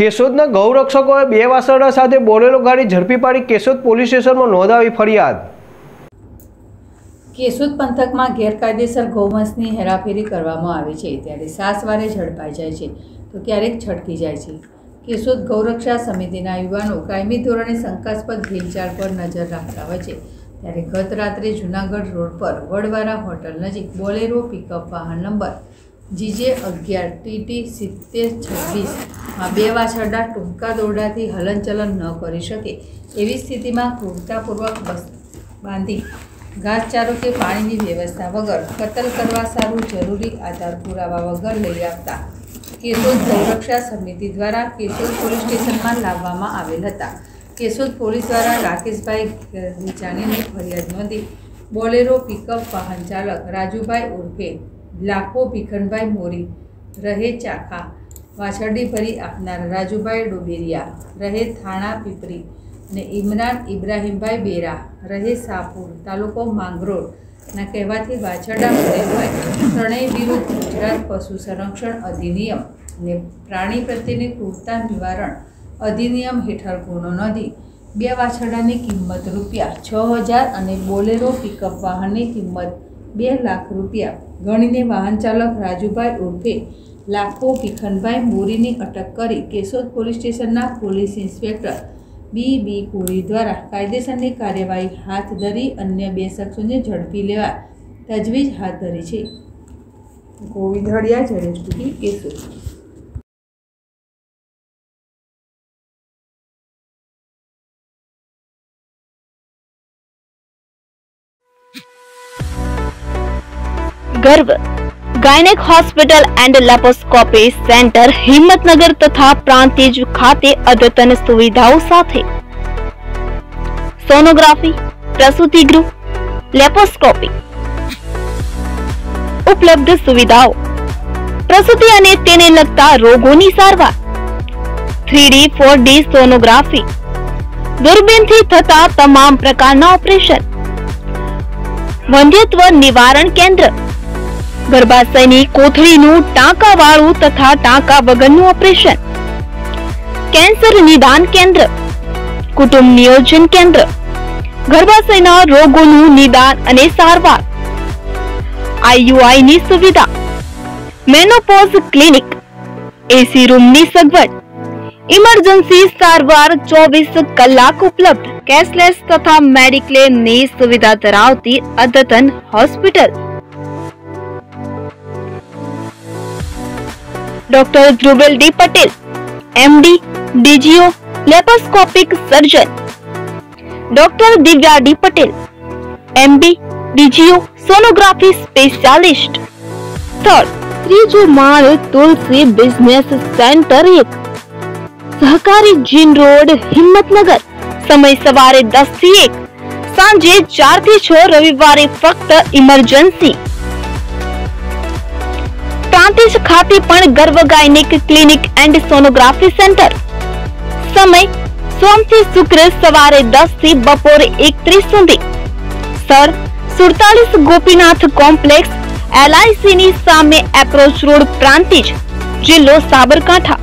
केशोदना गौरक्षकोए बे वासरडा साथे बोलेरो गाड़ी झड़पी पाड़ी केशोद पोलीस स्टेशनमां नोंधावी फरियाद। केशोद पंथकमां गैरकायदेसर गौवंशनी हेराफेरी करवामां आवे छे, त्यारे सासवारे झड़पाई जाय छे तो क्यारेक छटकी जाय छे। केशोद गौरक्षा समितिना युवानो कायमी धोरणे शंकास्पद हिलचाल पर नजर राखता होय छे, त्यारे गत रात्रे जूनागढ़ रोड पर वडवारा होटल नजीक बोलेरो पिकअप वाहन नंबर GJ 11 TT 7026 में बे वाछरडा टूंका दौरडाथी हलनचलन न करी शके एवी स्थिति में क्रूरतापूर्वक बस बांधी घासचारो के पानी की व्यवस्था वगर कत्ल करवा सारू जरूरी आधार पुरावा वगर लई आपता केशोद गौरक्षा समिति द्वारा केशोद पोलीस स्टेशन में लाववामां आवेल हता। केशोद पोलीस द्वारा राकेशभाई गीचाणीने फरियाद नोंधी बोलेरो पिकअप वाहन चालक राजूभाई उर्फे लाखो भीखणभाई मोरी रहे चाखा वाछरडी फरी आपनार राजूभाई डोबेरिया रहे थाणा पीपरी ने इमरान इब्राहिमभाई बेरा रहे सापुर तालुको मांगरोड ना कहेवाथी वाछरडा त्रणेय विरुद्ध गुजरात पशु संरक्षण अधिनियम ने प्राणी प्रत्येने क्रूरता निवारण अधिनियम हेठळ गुनो नोंधी बे वाछरडानी किंमत ₹6000 अने बोलेरो पिकअप वाहननी किंमत ₹2 लाख गणीने वाहन चालक राजूभाई उर्फे लाखो भीखणभाई मोरी ने अटक करी केशोद पोलीस स्टेशनना पोलीस इंस्पेक्टर BB कोळी द्वारा कायदेसरनी कार्यवाही हाथ धरी अन्य बे शख्सोने झड़पी लेवा तजवीज हाथ धरी छे। गोविंद हड़िया Jayeshpuri Keshod. Garbh gynaec hospital and laparoscopy centre Himmatnagar तथा प्रांतिज खाते अद्यतन सुविधाओं साथे सोनोग्राफी, प्रसूति गृह, लेपोस्कोपी उपलब्ध सुविधाओं, प्रसूति अने तेने लगता रोगोनी सारवार, 3D 4D सोनोग्राफी, दूरबीनथी थता तमाम प्रकारना ऑपरेशन, वंध्यत्व निवारण केंद्र, गर्भाशयनी कोथळीनुं टांकावाळुं तथा टांका वगरनुं ऑपरेशन, कैंसर निदान केंद्र, कुटुंब नियोजन केंद्र, गर्भाशयना रोगोनुं निदान अने सारवार, IUI सुविधा, मेनोपोज क्लिनिक, AC रूमनी सगवड, इमरजन्सी सारवार 24 કલાક उपलब्ध, कैशलेस तथा मेडिक्लेमनी सुविधा धरावती अद्यतन hospital. Doctor Dhruvel D Patel MD DGO laparoscopic surgeon, doctor Divya D Patel MD DGO sonography specialist. स्थल त्रीजो माल तुलसी बिजनेस सेंटर 1 सहकारी जीन रोड हिम्मतनगर। समय सवारे 10 થી 1, સાંજે 4 થી 6, રવિવારે ફક્ત ઇમરજન્સી। પ્રાંતિજ ખાતે પણ Garbh gynaec clinic and sonography centre. સમય સોમ થી શુક્ર સવારે 10 થી બપોરે 1:30 સુધી। સર 47 ગોપીનાથ કોમ્પ્લેક્સ LIC ની સામે એપ્રોચ રોડ પ્રાંતિજ, જિલ્લો સાબરકાંઠા।